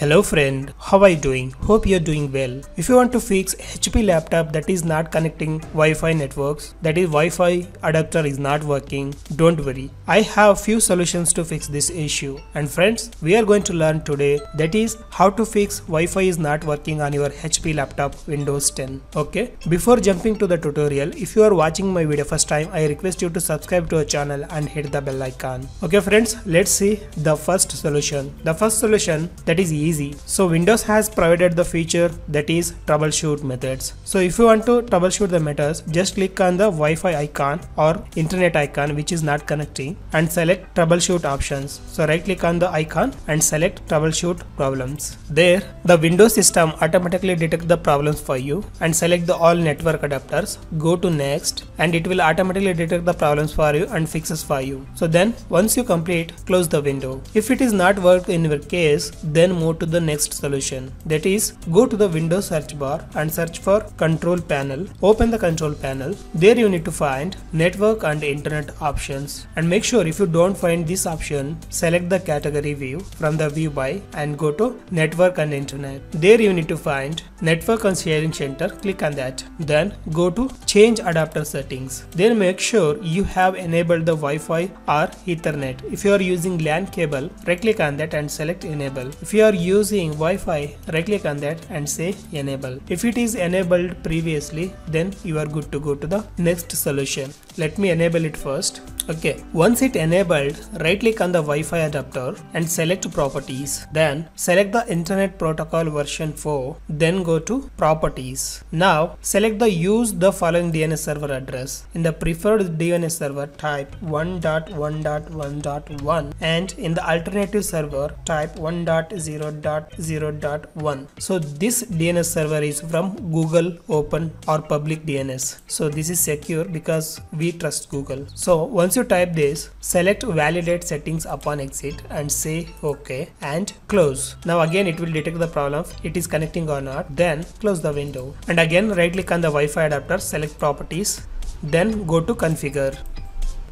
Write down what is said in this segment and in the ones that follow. Hello friend, how are you doing? Hope you are doing well. If you want to fix HP laptop that is not connecting Wi-Fi networks, that is Wi-Fi adapter is not working, don't worry. I have few solutions to fix this issue. And friends, we are going to learn today that is how to fix Wi-Fi is not working on your HP laptop Windows 10. Okay, before jumping to the tutorial, if you are watching my video first time, I request you to subscribe to our channel and hit the bell icon. Okay friends, let's see the first solution. The first solution that is easy. So Windows has provided the feature that is troubleshoot methods. So if you want to troubleshoot the methods, just click on the Wi-Fi icon or internet icon which is not connecting and select troubleshoot options. So right click on the icon and select troubleshoot problems. There the Windows system automatically detects the problems for you and select the all network adapters. Go to next and it will automatically detect the problems for you and fixes for you. So then once you complete, close the window. If it is not worked in your case, then move to the next solution, that is go to the Windows search bar and search for control panel. Open the control panel. There you need to find network and internet options, and make sure if you don't find this option, select the category view from the view by and go to network and internet. There you need to find network and sharing center. Click on that, then go to change adapter settings. Then make sure you have enabled the Wi-Fi or Ethernet. If you are using LAN cable, right click on that and select enable. If you are using Wi-Fi, right click on that and say enable. If it is enabled previously, then you are good to go to the next solution. Let me enable it first. Okay, once it enabled, right click on the Wi-Fi adapter and select properties. Then select the internet protocol version 4, then go to properties. Now select the use the following DNS server address. In the preferred DNS server, type 1.1.1.1 and in the alternative server type 1.0.0.1. So this DNS server is from Google Open or public DNS. So this is secure because we trust Google. So once you type this, select validate settings upon exit and say OK and close. Now again it will detect the problem if it is connecting or not, then close the window. And again right click on the Wi-Fi adapter, select properties, then go to configure.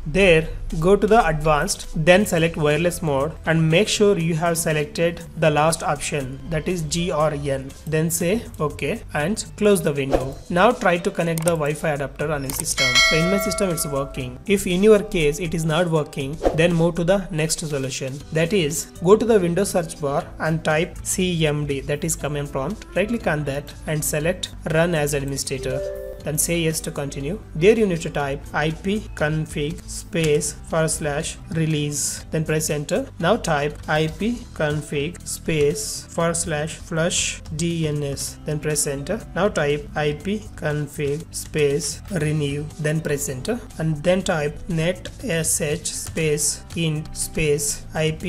There go to the advanced, then select wireless mode and make sure you have selected the last option, that is GRN, then say OK and close the window. Now try to connect the Wi-Fi adapter on your system. So in my system it's working. If in your case it is not working, then move to the next solution, that is go to the Windows search bar and type CMD, that is command prompt. Right click on that and select run as administrator. Then say yes to continue. There you need to type ipconfig /release, then press enter. Now type ipconfig /flush DNS, then press enter. Now type ipconfig /renew, then press enter, and then type netsh ip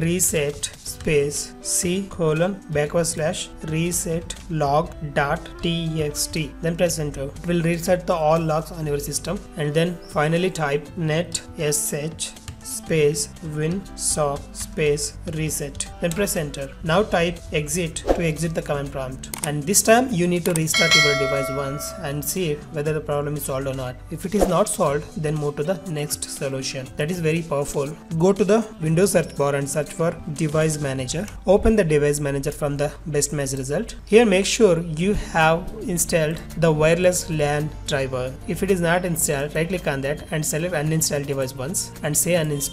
reset c:/reset/log.txt, then press enter. It will reset the all logs on your system, and then finally type netsh winsock reset, then press enter. Now type exit to exit the command prompt, and this time you need to restart your device once and see whether the problem is solved or not. If it is not solved, then move to the next solution. That is very powerful. Go to the Windows search bar and search for device manager. Open the device manager from the best match result. Here make sure you have installed the wireless LAN driver. If it is not installed, right click on that and select uninstall device once and say uninstall.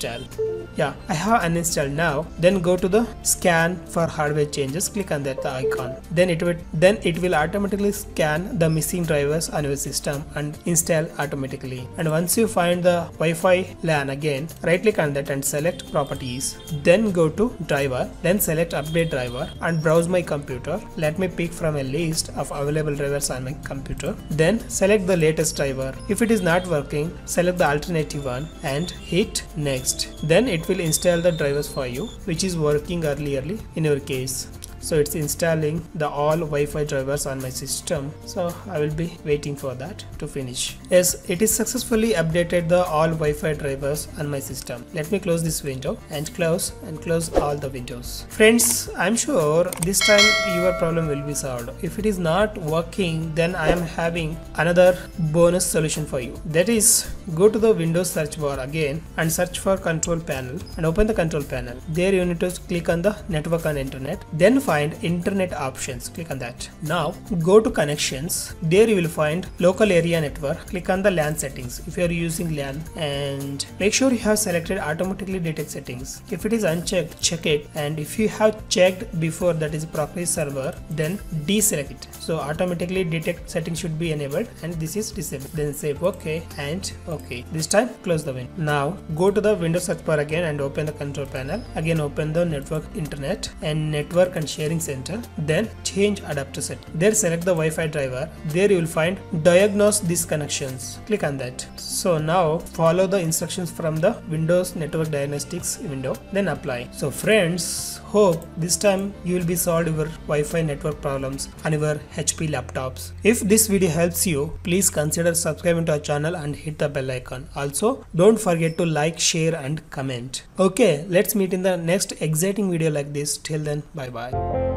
Yeah, I have uninstalled now. Then go to the scan for hardware changes. Click on that icon. Then it will automatically scan the missing drivers on your system and install automatically. And once you find the Wi-Fi LAN, again right click on that and select properties. Then go to driver. Then select update driver and browse my computer. Let me pick from a list of available drivers on my computer. Then select the latest driver. If it is not working, select the alternative one and hit next. Then it will install the drivers for you which is working earlierly in your case. So it's installing the all Wi-Fi drivers on my system, so I will be waiting for that to finish. Yes, it is successfully updated the all Wi-Fi drivers on my system. Let me close this window and close all the windows. Friends, I'm sure this time your problem will be solved. If it is not working, then I am having another bonus solution for you, that is Go to the Windows search bar again and search for control panel and open the control panel. There you need to click on the network and internet, then find internet options, click on that. Now go to connections, there you will find local area network, click on the LAN settings if you are using LAN, and make sure you have selected automatically detect settings. If it is unchecked, check it, and if you have checked before that is proxy server, then deselect it. So automatically detect settings should be enabled and this is disabled. Then say OK and OK. This time close the window. Now go to the Windows search bar again and open the control panel. Again open the network internet and network and sharing center. Then change adapter set. There select the Wi-Fi driver. There you will find diagnose these connections. Click on that. So now follow the instructions from the Windows Network Diagnostics window. Then apply. So friends, hope this time you will be solved your Wi-Fi network problems on your HP laptops. If this video helps you, please consider subscribing to our channel and hit the bell icon. Also, don't forget to like, share and comment. Okay, let's meet in the next exciting video like this. Till then, bye bye.